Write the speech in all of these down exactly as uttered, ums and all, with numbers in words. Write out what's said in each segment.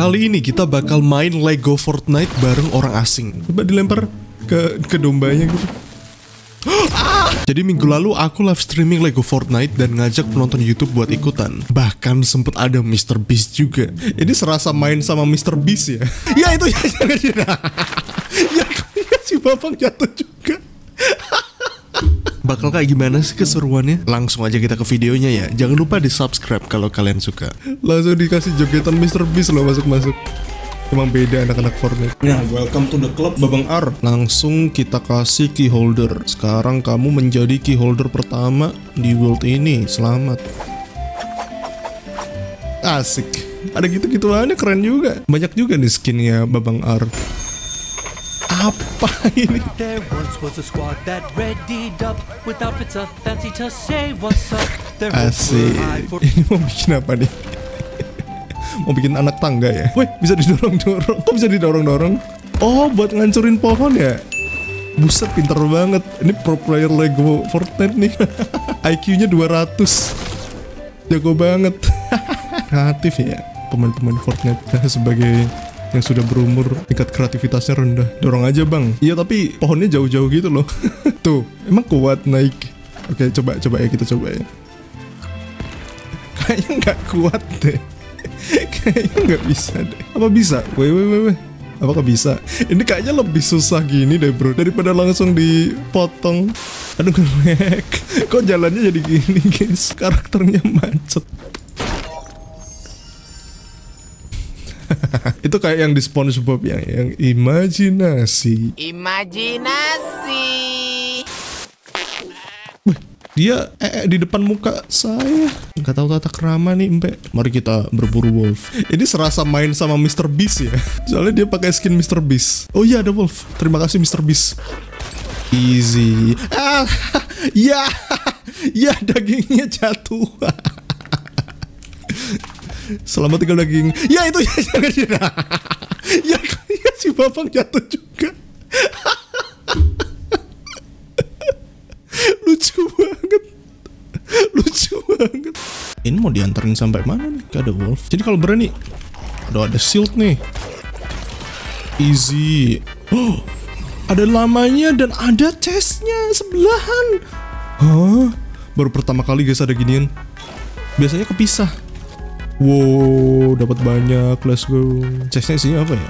Kali ini kita bakal main Lego Fortnite bareng orang asing. Coba dilempar ke, ke dombanya gitu. Ah! Jadi minggu lalu aku live streaming Lego Fortnite dan ngajak penonton YouTube buat ikutan. Bahkan sempet ada mister Beast juga. Ini serasa main sama mister Beast ya. Ya itu ya, ya, ya. Ya, ya si Bambang jatuh juga. Bakal kayak gimana sih keseruannya? Langsung aja kita ke videonya ya. Jangan lupa di subscribe kalau kalian suka. Langsung dikasih jogetan mister Beast loh masuk-masuk. Emang beda anak-anak Fortnite. Nah, welcome to the club, Babang R. Langsung kita kasih key holder. Sekarang kamu menjadi key holder pertama di world ini. Selamat. Asik. Ada gitu-gituannya, keren juga. Banyak juga nih skinnya Babang R. Apa ini? Asik. Ini mau bikin apa nih? Mau bikin anak tangga ya? Wih, bisa didorong-dorong. Kok bisa didorong-dorong? Oh, buat ngancurin pohon ya? Buset, pinter banget. Ini pro player Lego Fortnite nih. I Q-nya dua ratus. Jago banget. Kreatif ya, pemain-pemain Fortnite. Nah, sebagai yang sudah berumur, tingkat kreativitasnya rendah. Dorong aja, Bang. Iya, tapi pohonnya jauh-jauh gitu loh. Tuh, emang kuat naik. Oke, coba, coba ya, kita coba ya. Kayaknya nggak kuat deh. Kayaknya nggak bisa deh. Apa bisa? Weh, weh, weh, weh. Apakah bisa? Ini kayaknya lebih susah gini deh bro, daripada langsung dipotong. Aduh ngelek. Kok jalannya jadi gini guys? Karakternya macet. Itu kayak yang di Spongebob yang, yang imajinasi. Imajinasi. Dia eh, eh, di depan muka saya. Nggak tahu tata kerama nih, Mpe. Mari kita berburu wolf. Ini serasa main sama mister Beast ya. Soalnya dia pakai skin mister Beast. Oh iya, ada wolf. Terima kasih mister Beast. Easy. Ah, ya. Ya, dagingnya jatuh. Selamat tinggal daging. Ya itu ya, jangan ya. Ya, ya si Bambang jatuh juga. Lucu banget. Lucu banget. Ini mau diantarin sampai mana nih? Gak ada wolf. Jadi kalau berani, aduh ada shield nih. Easy. Oh, ada lamanya dan ada chestnya sebelahan. Hah? Baru pertama kali guys ada ginian. Biasanya kepisah. Wow, dapat banyak. Let's go. Chestnya isinya apa ya?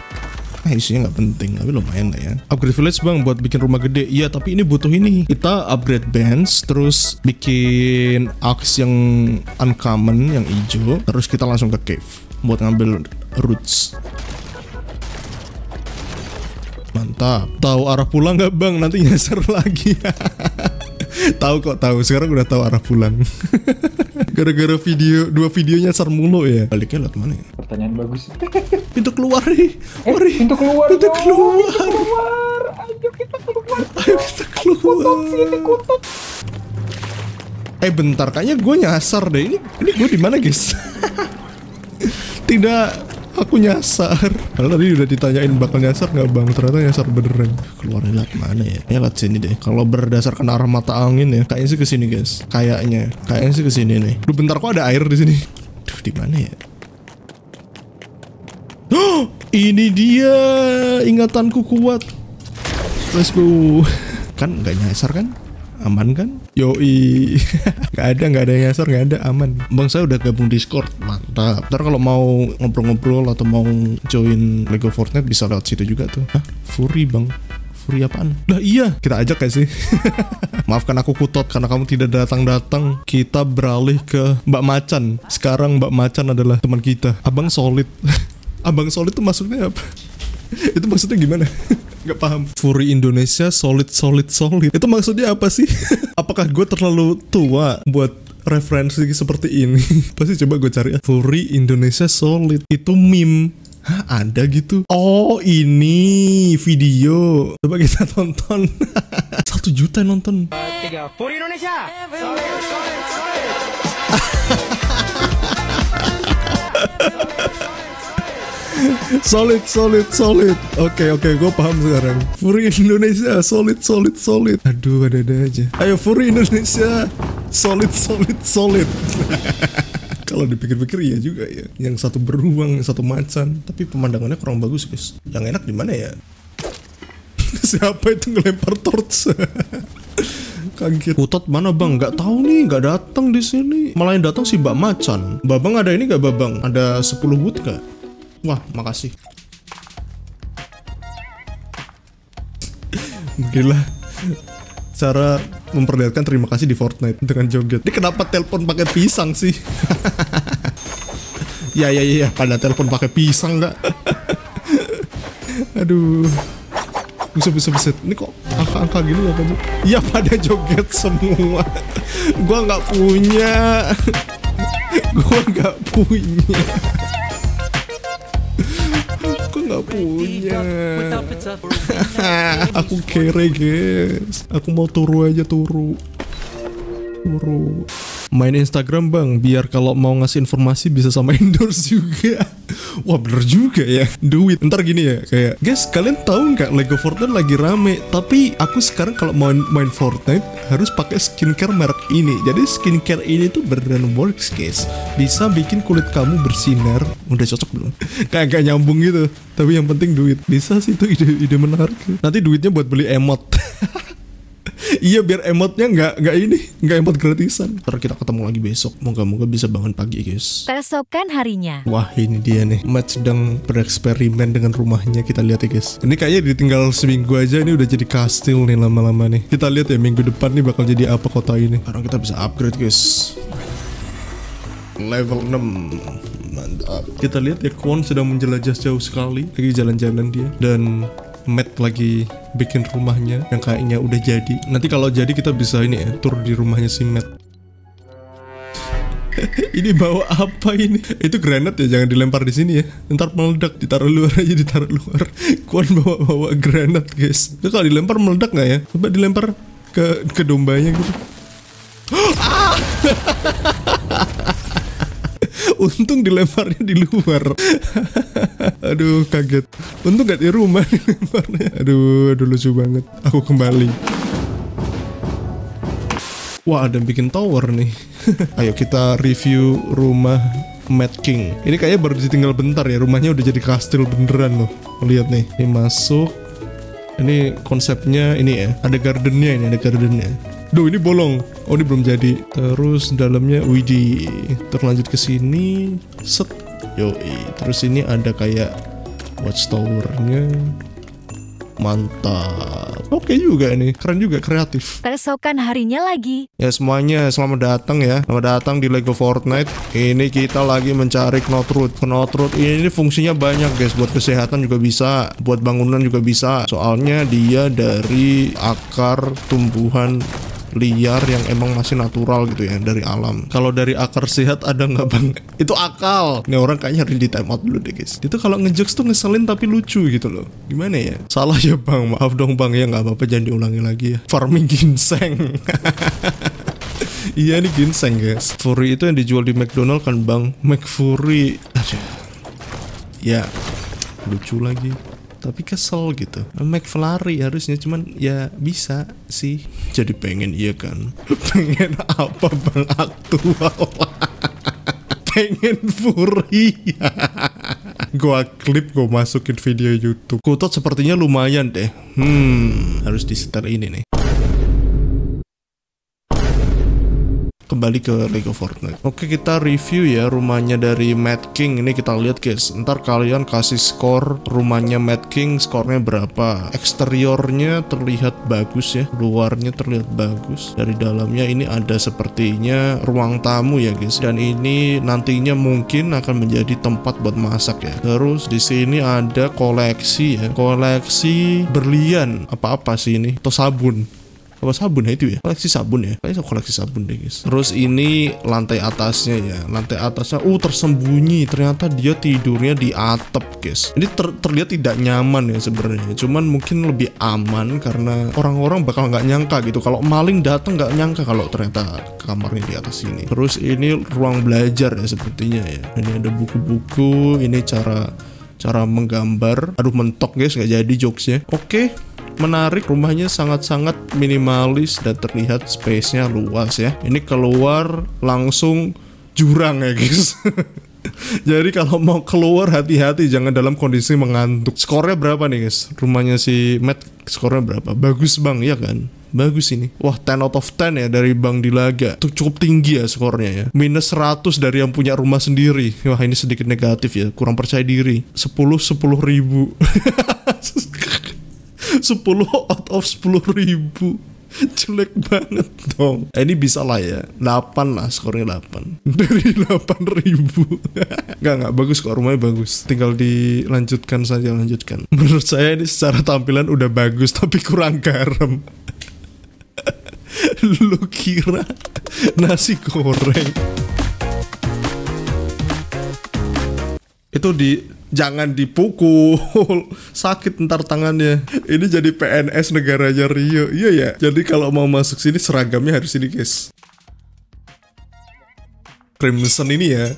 Nah, isinya nggak penting, tapi lumayan lah ya. Upgrade village bang, buat bikin rumah gede. Iya, tapi ini butuh ini. Kita upgrade bench, terus bikin axe yang uncommon, yang hijau. Terus kita langsung ke cave buat ngambil roots. Mantap. Tahu arah pulang nggak bang? Nanti nyasar lagi. Tahu kok, tahu. Sekarang udah tahu arah pulang. Gara-gara video dua videonya nyasar mulu ya. Baliknya lewat mana ya? Pertanyaan bagus. Pintu keluar nih. Eh, Mari. Pintu keluar. Pintu keluar. Pintu keluar. Ayo kita keluar. Ayo kita keluar. Kutuk sini, kutuk. Eh bentar, kayaknya gue nyasar deh. Ini ini gue di mana guys? Tidak, aku nyasar. Padahal tadi udah ditanyain bakal nyasar nggak bang? Ternyata nyasar beneran. Keluarnya lewat mana ya? Ya lewat sini deh. Kalau berdasarkan arah mata angin ya, kayaknya sih kesini guys. Kayaknya, kayaknya sih kesini nih. Duh bentar, kok ada air di sini? Duh di mana ya? Oh, ini dia, ingatanku kuat. Let's go. Kan nggak nyasar kan? Aman kan? Yoi. Nggak ada, nggak ada nyasar, nggak ada, aman. Bang saya udah gabung Discord, mantap. Ntar kalau mau ngobrol-ngobrol atau mau join Lego Fortnite bisa lewat situ juga tuh. Hah? Furry bang? Furry apaan? Lah iya, kita ajak gak sih? Maafkan aku kutot karena kamu tidak datang-datang. Kita beralih ke Mbak Macan. Sekarang Mbak Macan adalah teman kita. Abang solid. Abang solid itu maksudnya apa? Itu maksudnya gimana? Gak paham. Furry Indonesia solid solid solid. Itu maksudnya apa sih? Apakah gue terlalu tua buat referensi seperti ini? Pasti coba gue cari. Furry Indonesia solid. Itu meme. Hah, ada gitu? Oh ini video. Coba kita tonton. Satu juta nonton. Tiga. Furry Indonesia. Solid solid solid. Solid, solid, solid. Oke, oke, gue paham sekarang. Furry Indonesia, solid, solid, solid. Aduh, ada-ada aja. Ayo, Furry Indonesia, solid, solid, solid. kalau dipikir-pikir iya juga ya. Yang satu beruang, yang satu macan. Tapi pemandangannya kurang bagus guys. Yang enak di mana ya? Siapa itu ngelempar torch? Kaget. Utot mana bang? Gak tahu nih, gak datang di sini. Malah yang datang si Mbak Macan. Babang ada ini gak babang? Ada sepuluh wood gak? Wah, makasih. Gila. Cara memperlihatkan terima kasih di Fortnite dengan joget. Ini kenapa telepon pakai pisang sih? Ya ya ya, pada telepon pakai pisang nggak? Aduh. Buset, buset, buset. Ini kok angka-angka gini ya, Pak? Iya, pada joget semua. Gua nggak punya. Gua nggak punya. Aku nggak punya. Aku kere guys. Aku mau turu aja turu. Turu. Main Instagram bang. Biar kalau mau ngasih informasi bisa sama endorse juga. Wah bener juga ya. Duit. Ntar gini ya kayak, guys kalian tahu nggak Lego Fortnite lagi rame. Tapi aku sekarang kalau mau main, main Fortnite harus pakai skincare merek ini. Jadi skincare ini tuh beneran works guys. Bisa bikin kulit kamu bersinar. Udah cocok belum? Kayak gak nyambung gitu. Tapi yang penting duit. Bisa sih itu ide-ide menarik. Nanti duitnya buat beli emot. Iya biar emotnya nggak nggak ini nggak emot gratisan. Ntar kita ketemu lagi besok. Moga-moga bisa bangun pagi guys. Besokan harinya. Wah ini dia nih. Matt sedang bereksperimen dengan rumahnya. Kita lihat ya guys. Ini kayaknya ditinggal seminggu aja ini udah jadi kastil nih lama-lama nih. Kita lihat ya minggu depan nih bakal jadi apa kota ini. Sekarang kita bisa upgrade guys. Level enam. Mantap. Kita lihat ya Kwon sedang menjelajah jauh sekali. Lagi jalan-jalan dia. Dan Matt lagi bikin rumahnya yang kayaknya udah jadi. Nanti kalau jadi kita bisa ini ya, tur di rumahnya si Matt. Ini bawa apa ini? Itu granat ya, jangan dilempar di sini ya. Ntar meledak, ditaruh luar aja, ditaruh luar. Kwon bawa-bawa granat guys. Itu kalau dilempar meledak nggak ya? Coba dilempar ke ke dombanya gitu. Ah! Untung dilemparnya di luar. Aduh kaget. Untung gak di rumah dilemparnya. Aduh, aduh lucu banget. Aku kembali. Wah ada yang bikin tower nih. Ayo kita review rumah Mad King. Ini kayaknya baru ditinggal bentar ya. Rumahnya udah jadi kastil beneran loh. Lihat nih. Ini masuk. Ini konsepnya ini ya. Ada gardennya ini. Ada gardennya. Duh ini bolong. Oh ini belum jadi. Terus dalamnya widi. Terlanjut ke sini. Set. Yoi. Terus ini ada kayak watchtowernya. Mantap. Oke juga nih. Keren juga, kreatif. Besokan harinya lagi. Ya semuanya selamat datang ya. Selamat datang di Lego Fortnite. Ini kita lagi mencari knotrut. Knotrut ini fungsinya banyak guys. Buat kesehatan juga bisa. Buat bangunan juga bisa. Soalnya dia dari akar tumbuhan liar yang emang masih natural gitu ya, dari alam. Kalau dari akar sehat ada nggak bang? Itu akal. Ini orang kayaknya harus di time out dulu deh guys. Itu kalau ngejokes tuh ngeselin tapi lucu gitu loh. Gimana ya? Salah ya bang, maaf dong bang ya, nggak apa-apa, jangan diulangi lagi ya. Farming ginseng. Iya ini ginseng guys. Furry itu yang dijual di McDonald kan bang? McFlurry. Aduh. Ya lucu lagi. Tapi kesel gitu. McFlurry harusnya, cuman ya bisa sih. Jadi pengen iya kan. Pengen apa bang aktual? Pengen Furry. Gua klip, gua masukin video YouTube. Kutot sepertinya lumayan deh. Hmm, harus disetel ini nih. Kembali ke Lego Fortnite. Oke kita review ya rumahnya dari Mad King. Ini kita lihat guys. Ntar kalian kasih skor rumahnya Mad King. Skornya berapa. Eksteriornya terlihat bagus ya. Luarnya terlihat bagus. Dari dalamnya ini ada sepertinya ruang tamu ya guys. Dan ini nantinya mungkin akan menjadi tempat buat masak ya. Terus di sini ada koleksi ya. Koleksi berlian. Apa-apa sih ini? Atau sabun. Apa sabun ya itu ya? Koleksi sabun ya? Kayaknya koleksi sabun deh guys. Terus ini lantai atasnya ya. Lantai atasnya uh tersembunyi. Ternyata dia tidurnya di atap guys. Ini ter terlihat tidak nyaman ya sebenarnya. Cuman mungkin lebih aman karena orang-orang bakal nggak nyangka gitu. Kalau maling datang nggak nyangka kalau ternyata kamarnya di atas sini. Terus ini ruang belajar ya sepertinya ya. Ini ada buku-buku. Ini cara cara menggambar. Aduh mentok guys, nggak jadi jokesnya. Oke. Okay. Menarik, rumahnya sangat-sangat minimalis dan terlihat space-nya luas ya. Ini keluar langsung jurang ya guys. Jadi kalau mau keluar hati-hati, jangan dalam kondisi mengantuk. Skornya berapa nih guys? Rumahnya si Matt skornya berapa? Bagus bang, ya kan? Bagus ini. Wah, ten out of ten ya dari Bang Dilaga. Itu cukup tinggi ya skornya ya. Minus seratus dari yang punya rumah sendiri. Wah, ini sedikit negatif ya. Kurang percaya diri. sepuluh, sepuluh ribu. sepuluh out of sepuluh ribu. Jelek banget dong. Eh, ini bisa lah ya. delapan lah, skornya delapan. Dari delapan ribu. Enggak, enggak. Bagus kok, rumahnya bagus. Tinggal dilanjutkan saja, lanjutkan. Menurut saya ini secara tampilan udah bagus, tapi kurang garam. Lu kira nasi goreng itu di jangan dipukul, sakit ntar tangannya. Ini jadi P N S negaranya Rio. Iya ya. Jadi kalau mau masuk sini seragamnya harus ini guys. Crimson ini ya.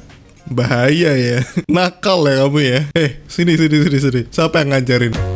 Bahaya ya. Nakal ya kamu ya. Eh, sini sini sini sini. Siapa yang ngajarin?